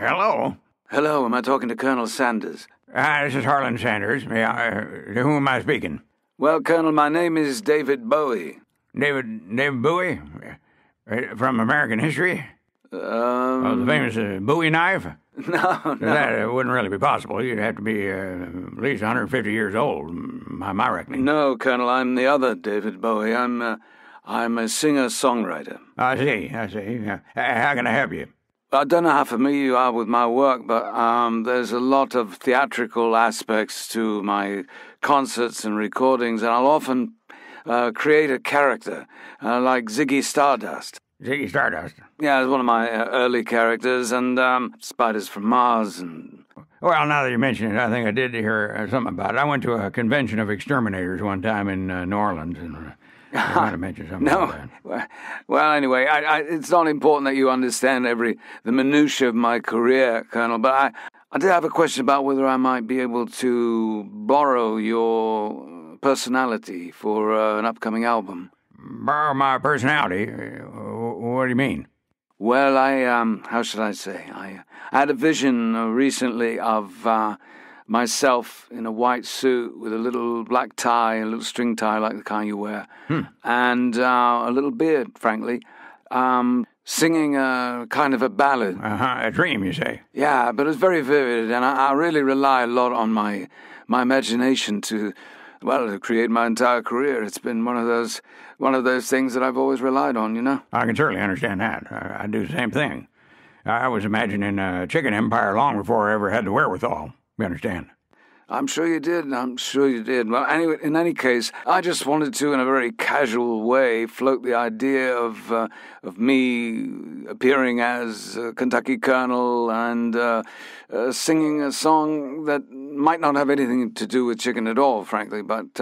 Hello? Hello, am I talking to Colonel Sanders? This is Harlan Sanders. To whom am I speaking? Well, Colonel, my name is David Bowie. David Bowie? From American history? The famous Bowie knife? No. That wouldn't really be possible. You'd have to be at least 150 years old, my reckoning. No, Colonel, I'm the other David Bowie. I'm a singer-songwriter. I see. How can I help you? I don't know how familiar you are with my work, but there's a lot of theatrical aspects to my concerts and recordings, and I'll often create a character, like Ziggy Stardust. Ziggy Stardust? Yeah, it's one of my early characters, and Spiders from Mars. And well, now that you mention it, I think I did hear something about it. I went to a convention of exterminators one time in New Orleans, and I might have mentioned something like that. Well, anyway, it's not important that you understand the minutiae of my career, Colonel, but I did have a question about whether I might be able to borrow your personality for an upcoming album. Borrow my personality? What do you mean? Well, how should I say? I had a vision recently of myself in a white suit with a little black tie, a little string tie like the kind you wear, and a little beard, frankly, singing a kind of a ballad. A dream, you say? Yeah, but it's very vivid, and I really rely a lot on my imagination to create my entire career. It's been one of those things that I've always relied on, you know? I can certainly understand that. I do the same thing. I was imagining a chicken empire long before I ever had the wherewithal. You understand? I'm sure you did. Well, anyway, in any case, I just wanted to, in a very casual way, float the idea of me appearing as a Kentucky Colonel and singing a song that might not have anything to do with chicken at all, frankly, but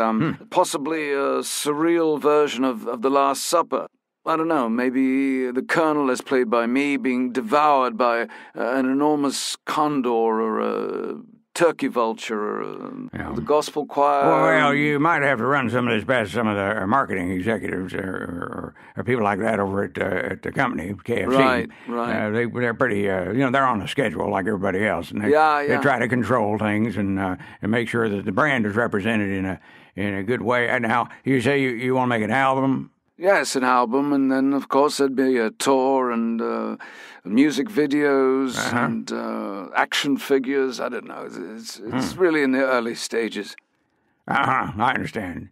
possibly a surreal version of The Last Supper. I don't know, maybe the Colonel, as played by me, being devoured by an enormous condor or a turkey vulture, the gospel choir. Well, you might have to run some of this past some of the marketing executives or people like that over at the company, KFC. Right. They're pretty, they're on a schedule like everybody else. And they try to control things and make sure that the brand is represented in a good way. And now, you say you want to make an album? Yes, an album, and then, of course, there'd be a tour and music videos and action figures. I don't know. It's really in the early stages. I understand.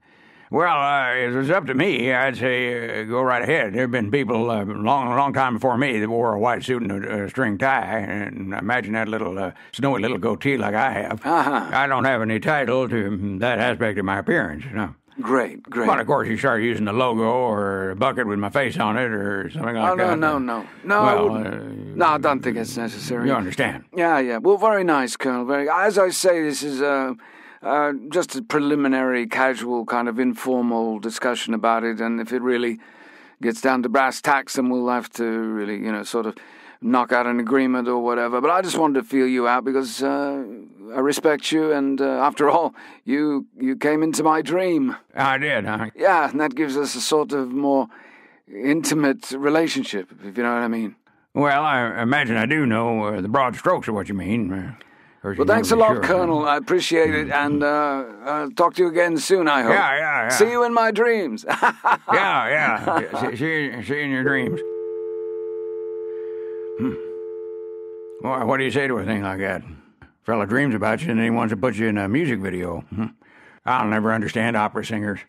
Well, if it was up to me, I'd say go right ahead. There have been people a long time before me that wore a white suit and a string tie, and imagine that little snowy little goatee like I have. I don't have any title to that aspect of my appearance, no. Great. But, of course, you start using the logo or a bucket with my face on it or something like that. No, well, no, I don't think it's necessary. You understand. Yeah. Well, very nice, Colonel. Very. As I say, this is just a preliminary, casual, kind of informal discussion about it, and if it really gets down to brass tacks, then we'll have to really, sort of knock out an agreement or whatever. But I just wanted to feel you out because I respect you, and after all, you came into my dream. I did, huh? Yeah, and that gives us a sort of more intimate relationship, if you know what I mean. Well, I imagine I do know the broad strokes of what you mean. Well, thanks a lot, Colonel. I appreciate it, and I'll talk to you again soon, I hope. Yeah. See you in my dreams. Yeah. See you in your dreams. Well, what do you say to a thing like that? Fella dreams about you and then he wants to put you in a music video. I'll never understand opera singers.